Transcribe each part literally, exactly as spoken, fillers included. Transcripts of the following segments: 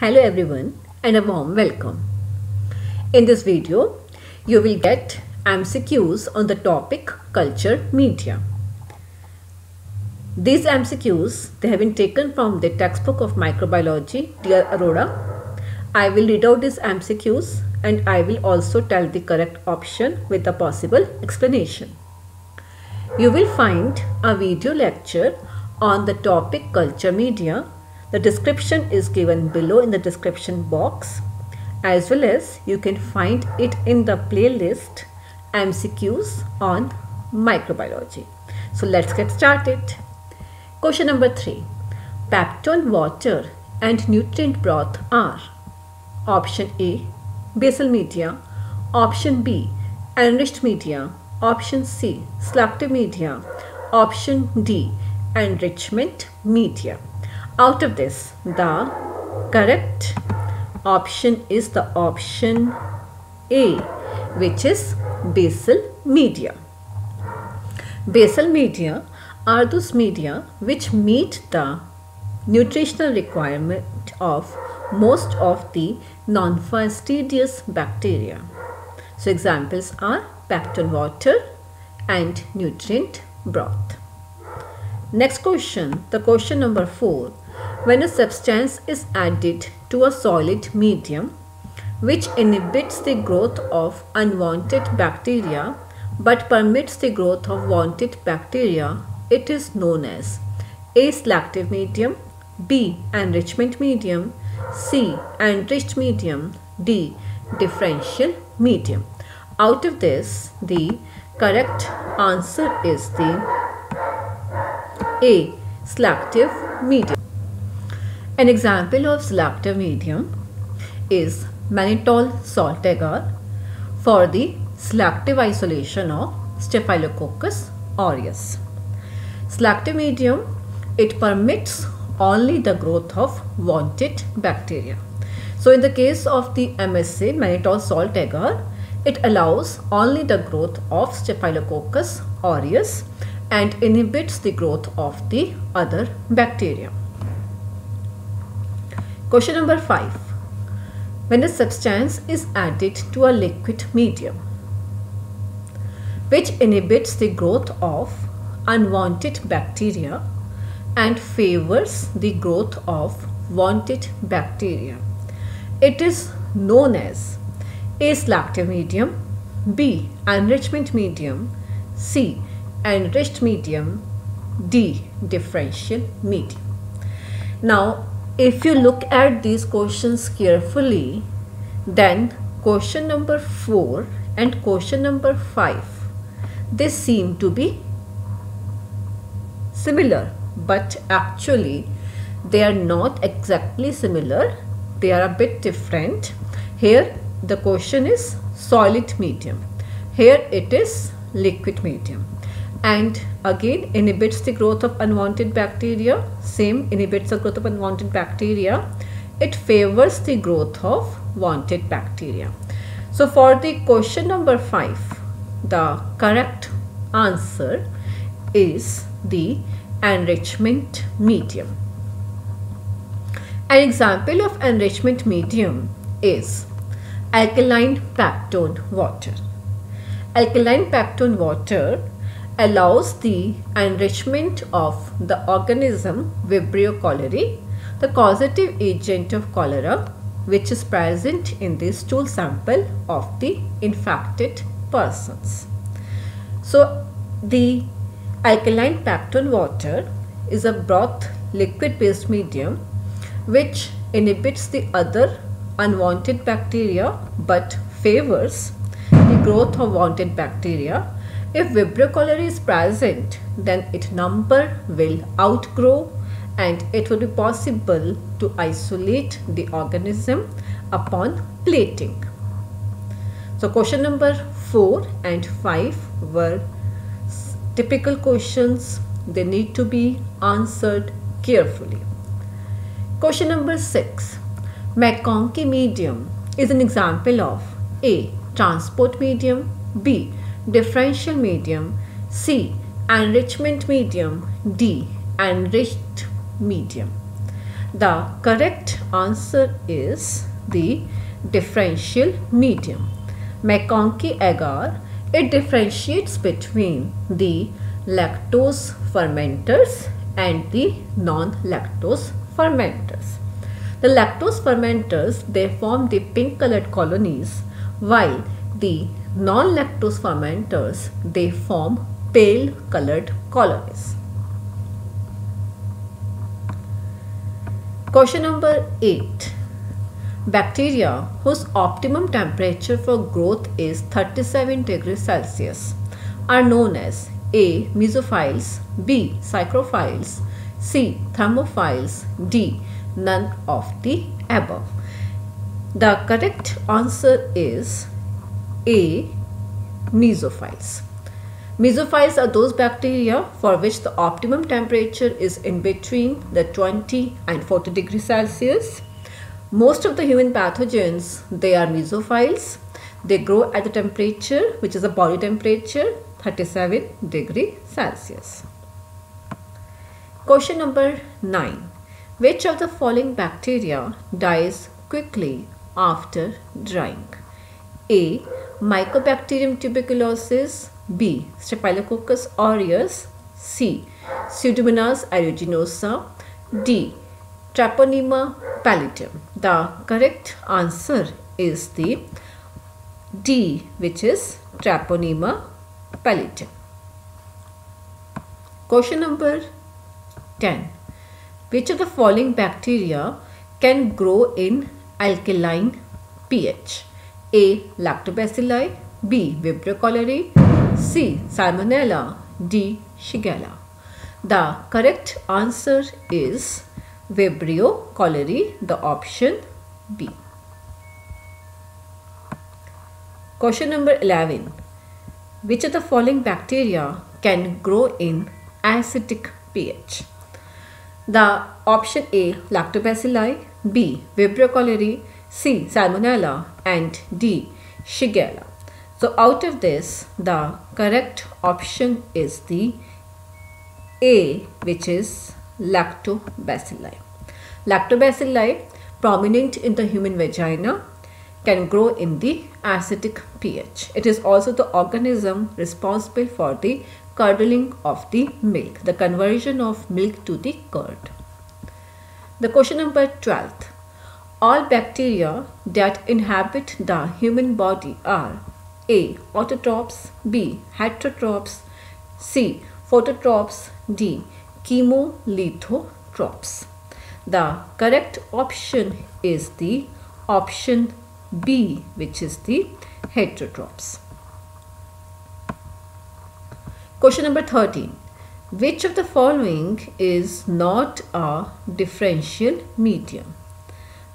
Hello everyone and a warm welcome. In this video, you will get M C Qs on the topic culture media. These M C Qs, they have been taken from the textbook of microbiology, dear Arora. I will read out these M C Qs and I will also tell the correct option with a possible explanation. You will find a video lecture on the topic culture media. The description is given below in the description box, as well as you can find it in the playlist M C Qs on microbiology. So let's get started. Question number three. Peptone water and nutrient broth are: option A, basal media, option B, enriched media, option C, selective media, option D, enrichment media. Out of this, the correct option is the option A, which is basal media. Basal media are those media which meet the nutritional requirement of most of the non-fastidious bacteria. So examples are peptone water and nutrient broth. Next question, the question number four. When a substance is added to a solid medium which inhibits the growth of unwanted bacteria but permits the growth of wanted bacteria, it is known as A, selective medium, B, enrichment medium, C, enriched medium, D, differential medium. Out of this, the correct answer is the A, selective medium. An example of selective medium is mannitol salt agar for the selective isolation of Staphylococcus aureus. Selective medium, it permits only the growth of wanted bacteria. So in the case of the M S A, mannitol salt agar, it allows only the growth of Staphylococcus aureus and inhibits the growth of the other bacteria. Question number five. When a substance is added to a liquid medium which inhibits the growth of unwanted bacteria and favors the growth of wanted bacteria, it is known as A, selective medium, B, enrichment medium, C, enriched medium, D, differential medium. Now, if you look at these questions carefully, then question number four and question number five, they seem to be similar, but actually they are not exactly similar. They are a bit different. Here the question is solid medium, here it is liquid medium. And again, inhibits the growth of unwanted bacteria. Same, inhibits the growth of unwanted bacteria. It favors the growth of wanted bacteria. So for the question number five, the correct answer is the enrichment medium. An example of enrichment medium is alkaline peptone water. Alkaline peptone water allows the enrichment of the organism Vibrio cholerae, the causative agent of cholera, which is present in the stool sample of the infected persons. So the alkaline peptone water is a broth liquid based medium which inhibits the other unwanted bacteria but favors the growth of wanted bacteria. If Vibrio cholerae is present, then its number will outgrow and it will be possible to isolate the organism upon plating. So question number four and five were typical questions. They need to be answered carefully. Question number six. MacConkey medium is an example of A, transport medium, B, differential medium, C, enrichment medium, D, enriched medium. The correct answer is the differential medium. MacConkey agar, it differentiates between the lactose fermenters and the non-lactose fermenters. The lactose fermenters, they form the pink colored colonies, while the non-lactose fermenters, they form pale colored colonies. Question number eight. Bacteria whose optimum temperature for growth is thirty-seven degrees Celsius are known as A. mesophiles, B. psychrophiles, C. thermophiles, D. none of the above. The correct answer is A. mesophiles. Mesophiles are those bacteria for which the optimum temperature is in between the twenty and forty degrees Celsius. Most of the human pathogens, they are mesophiles. They grow at the temperature which is a body temperature, thirty-seven degrees Celsius. Question number nine. Which of the following bacteria dies quickly after drying? A. Mycobacterium tuberculosis, B. Staphylococcus aureus, C. Pseudomonas aeruginosa, D. Treponema pallidum. The correct answer is the D, which is Treponema pallidum. Question number ten. Which of the following bacteria can grow in alkaline pH? A. Lactobacilli, B. Vibrio cholerae, C. Salmonella, D. Shigella. The correct answer is Vibrio cholerae, the option B. Question number eleven. Which of the following bacteria can grow in acidic pH? The option A. Lactobacilli, B. Vibrio cholerae, C. Salmonella, and D. Shigella. So out of this, the correct option is the A, which is Lactobacilli. Lactobacilli, prominent in the human vagina, can grow in the acidic pH. It is also the organism responsible for the curdling of the milk, the conversion of milk to the curd. The question number twelve. All bacteria that inhabit the human body are A. autotrophs, B. heterotrophs, C. phototrophs, D. chemolithotrophs. The correct option is the option B, which is the heterotrophs. Question number thirteen. Which of the following is not a differential medium?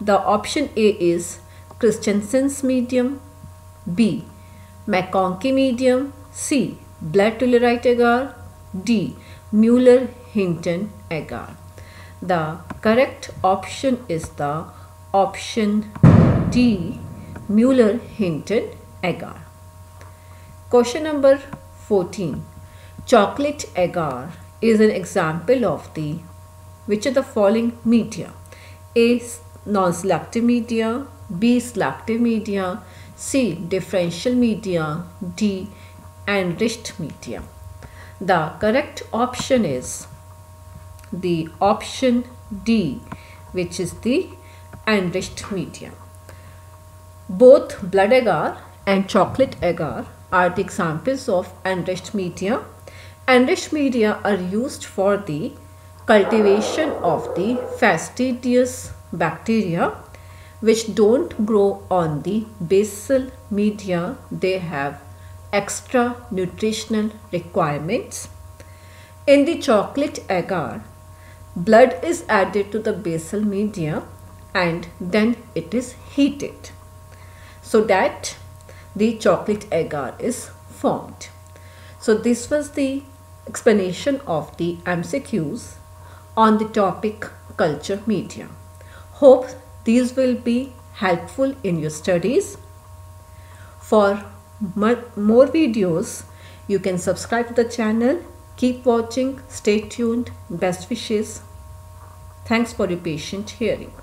The option A is Christensen's medium, B. MacConkey medium, C. Chocolate agar, D. Mueller-Hinton agar. The correct option is the option D. Mueller-Hinton agar. Question number fourteen. Chocolate agar is an example of the which of the following media? A. non-selective media, B. selective media, C. differential media, D. enriched media. The correct option is the option D, which is the enriched media. Both blood agar and chocolate agar are the examples of enriched media. Enriched media are used for the cultivation of the fastidious bacteria which don't grow on the basal media. They have extra nutritional requirements. In the chocolate agar, blood is added to the basal media and then it is heated so that the chocolate agar is formed. So this was the explanation of the M C Qs on the topic culture media. Hope these will be helpful in your studies. For more videos, you can subscribe to the channel. Keep watching. Stay tuned. Best wishes. Thanks for your patient hearing.